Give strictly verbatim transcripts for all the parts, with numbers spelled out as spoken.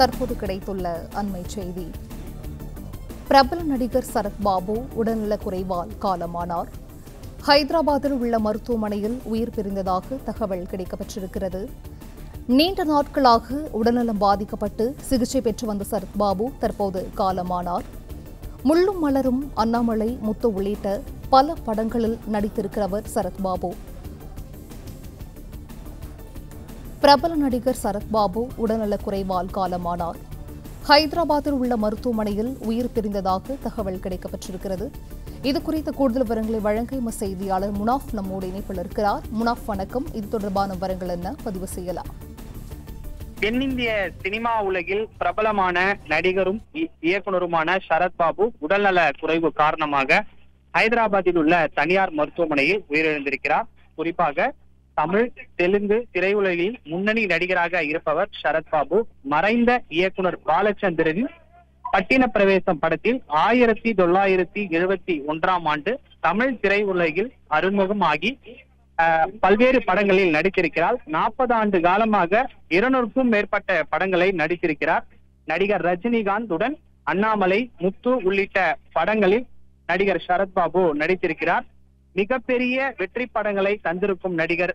தற்போது கிடைத்துள்ள அண்மை செய்தி. பிரபல நடிகர் சரத் பாபு உடல்நலக் குறைவால் காலமானார். ஹைதராபாத்தில் உள்ள மருத்துவமனையில் உயிர் பிரிந்ததாக தகவல் கிடைக்கப்பட்டிருக்கிறது. நீண்ட நாட்களாக உடல்நலம் பாதிக்கப்பட்டு சிகிச்சை பெற்று வந்த சரத் பாபு தற்போது காலமானார். முள்ளும் மலரும், அண்ணாமலை, முத்து உள்ளிட்ட பல படங்களில் நடித்திருக்கிறவர் சரத் பாபு. பிரபல நடிகர் சரத் பாபு உடல்நலக் குறைவால் காலமானார். ஹைதராபாத்தில் உள்ள மருத்துவமனையில் உயிர் பிரிந்ததாக தகவல் கிடைக்கப்பட்டிருக்கிறது. இது குறித்த கூடுதல் விவரங்களை வழங்க எம செய்தியாளர் முனாஃப் நம்மோடு இணைப்பில் இருக்கிறார். முனாஃப், வணக்கம். இது தொடர்பான விவரங்கள் என்ன பதிவு செய்யலாம்? தென்னிந்திய சினிமா உலகில் பிரபலமான நடிகரும் இயக்குநருமான சரத் பாபு உடல்நல குறைவு காரணமாக ஹைதராபாத்தில் உள்ள தனியார் மருத்துவமனையில் உயிரிழந்திருக்கிறார். குறிப்பாக தமிழ் தெலுங்கு திரையுலகில் முன்னணி நடிகராக இருப்பவர் சரத் பாபு மறைந்த இயக்குனர் பாலச்சந்திரனின் பட்டின பிரவேசம் படத்தில் ஆயிரத்தி தொள்ளாயிரத்தி எழுபத்தி ஒன்றாம் ஆண்டு தமிழ் திரையுலகில் அறிமுகமாகி பல்வேறு படங்களில் நடித்திருக்கிறார். நாற்பது ஆண்டு காலமாக இருநூறுக்கும் மேற்பட்ட படங்களை நடித்திருக்கிறார். நடிகர் ரஜினிகாந்துடன் அண்ணாமலை, முத்து உள்ளிட்ட படங்களில் நடிகர் சரத் பாபு நடித்திருக்கிறார். மிகப்பெரிய வெற்றி படங்களை தந்திருக்கும் நடிகர்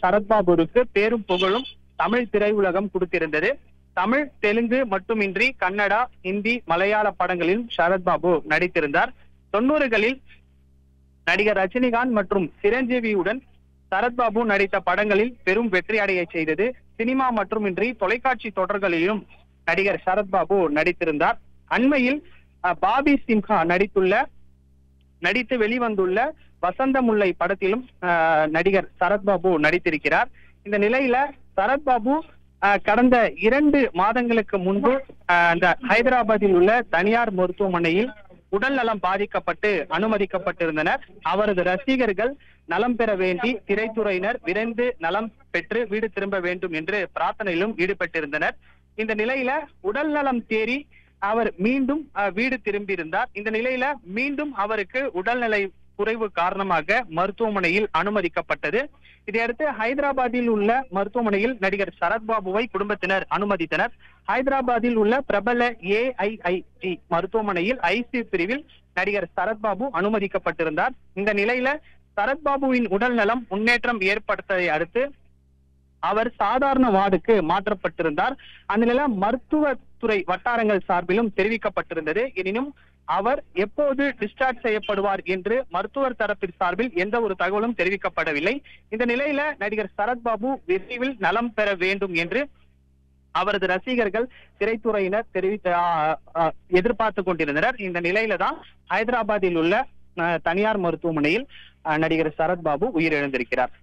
சரத்பாபுவுக்கு பேரும் புகழும் தமிழ் திரையுலகம் கொடுத்திருந்தது. தமிழ் தெலுங்கு மட்டுமின்றி கன்னடா, ஹிந்தி, மலையாள படங்களிலும் சரத்பாபு நடித்திருந்தார். தொண்ணூறுகளில் நடிகர் ரஜினிகாந்த் மற்றும் சிரஞ்சீவியுடன் சரத்பாபு நடித்த படங்களில் பெரும் வெற்றி அடைய செய்தது. சினிமா மட்டுமின்றி தொலைக்காட்சி தொடர்களிலும் நடிகர் சரத்பாபு நடித்திருந்தார். அண்மையில் பாபி சிம்ஹா நடித்துள்ள நடித்து வெளிவந்துள்ள வசந்த முல்லை படத்திலும் நடிகர் சரத்பாபு நடித்திருக்கிறார். இந்த நிலையில சரத்பாபு கடந்த இரண்டு மாதங்களுக்கு முன்பு அந்த ஹைதராபாத்தில் உள்ள தனியார் மருத்துவமனையில் உடல் நலம் பாதிக்கப்பட்டு அனுமதிக்கப்பட்டிருந்தனர். அவரது ரசிகர்கள் நலம் பெற வேண்டி திரைத்துறையினர் விரைந்து நலம் பெற்று வீடு திரும்ப வேண்டும் என்று பிரார்த்தனையிலும் ஈடுபட்டிருந்தனர். இந்த நிலையில உடல் நலம் தேறி அவர் மீண்டும் வீடு திரும்பியிருந்தார். இந்த நிலையில மீண்டும் அவருக்கு உடல்நிலை குறைவு காரணமாக மருத்துவமனையில் அனுமதிக்கப்பட்டது. இதையடுத்து ஹைதராபாத்தில் உள்ள மருத்துவமனையில் நடிகர் சரத்பாபுவை குடும்பத்தினர் அனுமதித்தனர். ஹைதராபாத்தில் உள்ள பிரபல ஏஐஐடி மருத்துவமனையில் ஐசியூ பிரிவில் நடிகர் சரத்பாபு அனுமதிக்கப்பட்டிருந்தார். இந்த நிலையில சரத்பாபுவின் உடல் நலம் முன்னேற்றம் ஏற்பட்டதை அடுத்து அவர் சாதாரண வார்டுக்கு மாற்றப்பட்டிருந்தார். அதனால மருத்துவத்துறை வட்டாரங்கள் சார்பிலும் தெரிவிக்கப்பட்டிருந்தது. எனினும் அவர் எப்போது டிஸ்சார்ஜ் செய்யப்படுவார் என்று மருத்துவர் தரப்பின் சார்பில் எந்த ஒரு தகவலும் தெரிவிக்கப்படவில்லை. இந்த நிலையில நடிகர் சரத்பாபு விரைவில் நலம் பெற வேண்டும் என்று அவரது ரசிகர்கள் திரைத்துறையினர் தெரிவித்த எதிர்பார்த்து கொண்டிருந்தனர். இந்த நிலையில தான் ஹைதராபாத்தில் உள்ள தனியார் மருத்துவமனையில் நடிகர் சரத்பாபு உயிரிழந்திருக்கிறார்.